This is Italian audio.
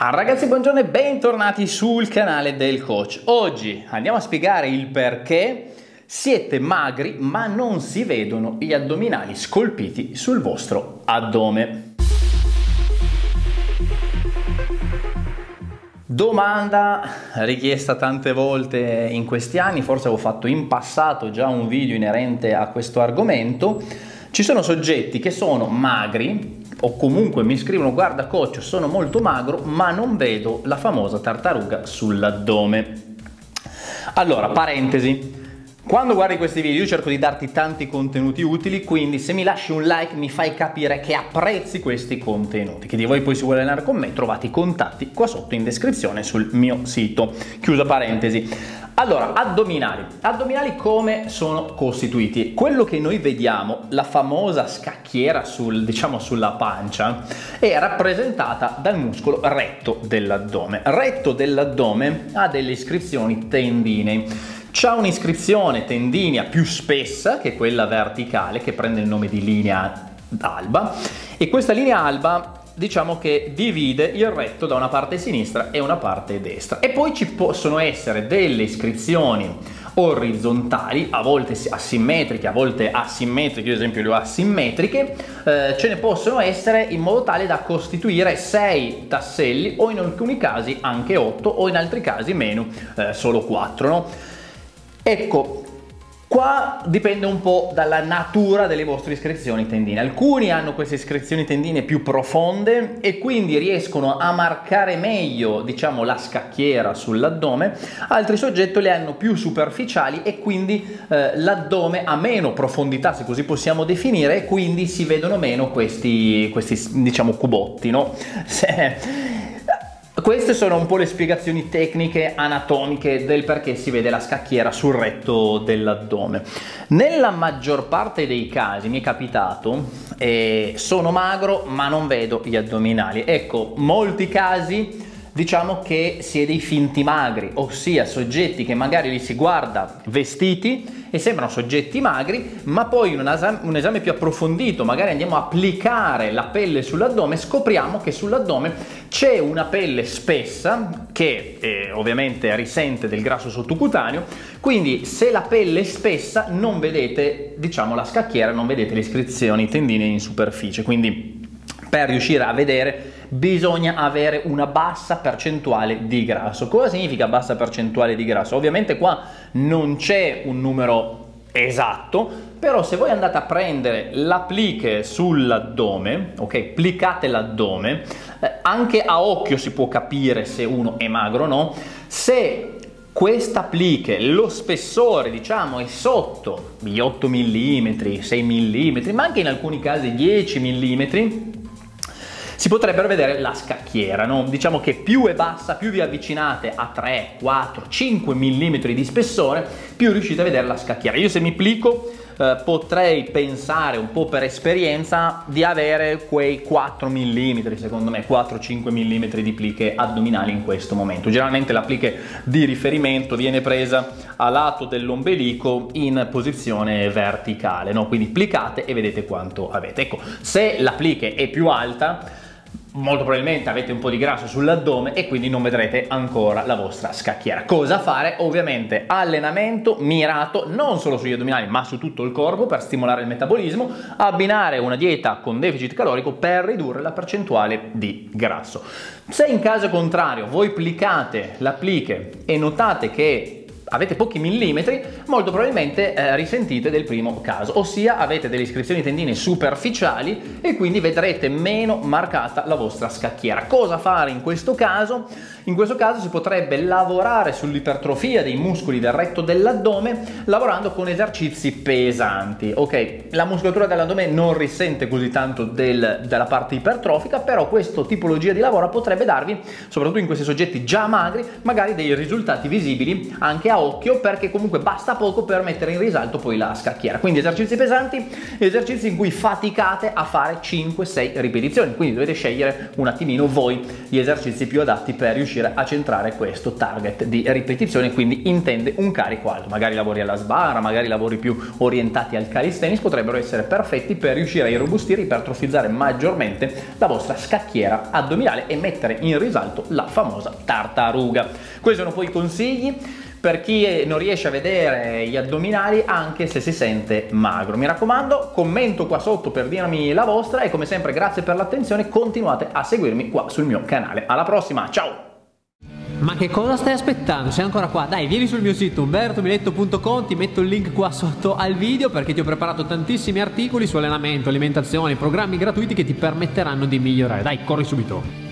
Ah, ragazzi, buongiorno e bentornati sul canale del coach. Oggi andiamo a spiegare il perché siete magri ma non si vedono gli addominali scolpiti sul vostro addome. Domanda richiesta tante volte in questi anni, forse avevo fatto in passato già un video inerente a questo argomento. Ci sono soggetti che sono magri o comunque mi scrivono: guarda coach, sono molto magro ma non vedo la famosa tartaruga sull'addome. Allora, parentesi, quando guardi questi video io cerco di darti tanti contenuti utili, quindi se mi lasci un like mi fai capire che apprezzi questi contenuti. Chi di voi poi si vuole allenare con me, trovate i contatti qua sotto in descrizione sul mio sito. Chiusa parentesi. Allora, addominali come sono costituiti? Quello che noi vediamo, la famosa scacchiera sulla pancia, è rappresentata dal muscolo retto dell'addome. Retto dell'addome ha delle iscrizioni tendinee. C'ha un'iscrizione tendinea più spessa che quella verticale, che prende il nome di linea alba, e questa linea alba diciamo che divide il retto da una parte sinistra e una parte destra. E poi ci possono essere delle iscrizioni orizzontali, a volte asimmetriche, a volte asimmetriche, io ad esempio le ho asimmetriche, ce ne possono essere in modo tale da costituire 6 tasselli, o in alcuni casi anche 8, o in altri casi meno, solo 4, no? Ecco, qua dipende un po' dalla natura delle vostre iscrizioni tendinee. Alcuni hanno queste iscrizioni tendinee più profonde e quindi riescono a marcare meglio, diciamo, la scacchiera sull'addome. Altri soggetti le hanno più superficiali e quindi l'addome ha meno profondità, se così possiamo definire, e quindi si vedono meno questi diciamo cubotti, no? Queste sono un po' le spiegazioni tecniche anatomiche del perché si vede la scacchiera sul retto dell'addome. Nella maggior parte dei casi mi è capitato, sono magro ma non vedo gli addominali. Ecco, molti casi diciamo che si è dei finti magri, ossia soggetti che magari li si guarda vestiti e sembrano soggetti magri, ma poi in un esame più approfondito, magari andiamo a applicare la pelle sull'addome, scopriamo che sull'addome c'è una pelle spessa che ovviamente risente del grasso sottocutaneo, quindi se la pelle è spessa non vedete, diciamo, la scacchiera, non vedete le iscrizioni tendinee in superficie. Quindi per riuscire a vedere bisogna avere una bassa percentuale di grasso. Cosa significa bassa percentuale di grasso? Ovviamente qua non c'è un numero esatto, però se voi andate a prendere l'applique sull'addome, ok, applicate l'addome, anche a occhio si può capire se uno è magro o no. Se questa applique, lo spessore diciamo è sotto gli 8 mm, 6 mm, ma anche in alcuni casi 10 mm, si potrebbero vedere la scacchiera, no? Diciamo che più è bassa, più vi avvicinate a 3, 4, 5 mm di spessore, più riuscite a vedere la scacchiera. Io se mi plico potrei pensare un po' per esperienza di avere quei 4 mm, secondo me 4-5 mm di pliche addominali in questo momento. Generalmente la pliche di riferimento viene presa a lato dell'ombelico in posizione verticale, no? Quindi plicate e vedete quanto avete. Ecco, se la pliche è più alta, molto probabilmente avete un po' di grasso sull'addome e quindi non vedrete ancora la vostra scacchiera. Cosa fare? Ovviamente allenamento mirato non solo sugli addominali ma su tutto il corpo per stimolare il metabolismo, abbinare una dieta con deficit calorico per ridurre la percentuale di grasso. Se in caso contrario voi applicate l'applique e notate che avete pochi millimetri, molto probabilmente risentite del primo caso, ossia avete delle iscrizioni tendinee superficiali e quindi vedrete meno marcata la vostra scacchiera. Cosa fare in questo caso? In questo caso si potrebbe lavorare sull'ipertrofia dei muscoli del retto dell'addome lavorando con esercizi pesanti, ok? La muscolatura dell'addome non risente così tanto della parte ipertrofica, però questa tipologia di lavoro potrebbe darvi, soprattutto in questi soggetti già magri, magari dei risultati visibili anche a occhio, perché comunque basta poco per mettere in risalto poi la scacchiera. Quindi esercizi pesanti, esercizi in cui faticate a fare 5-6 ripetizioni, quindi dovete scegliere un attimino voi gli esercizi più adatti per riuscire riuscire a centrare questo target di ripetizione, quindi intende un carico alto, magari lavori alla sbarra, magari lavori più orientati al calisthenics, potrebbero essere perfetti per riuscire a irrobustire, ipertrofizzare maggiormente la vostra scacchiera addominale e mettere in risalto la famosa tartaruga. Questi sono poi i consigli per chi non riesce a vedere gli addominali anche se si sente magro. Mi raccomando, commento qua sotto per dirmi la vostra e come sempre grazie per l'attenzione, continuate a seguirmi qua sul mio canale. Alla prossima, ciao! Ma che cosa stai aspettando? Sei ancora qua? Dai, vieni sul mio sito umbertomiletto.com, ti metto il link qua sotto al video perché ti ho preparato tantissimi articoli su allenamento, alimentazione, programmi gratuiti che ti permetteranno di migliorare. Dai, corri subito!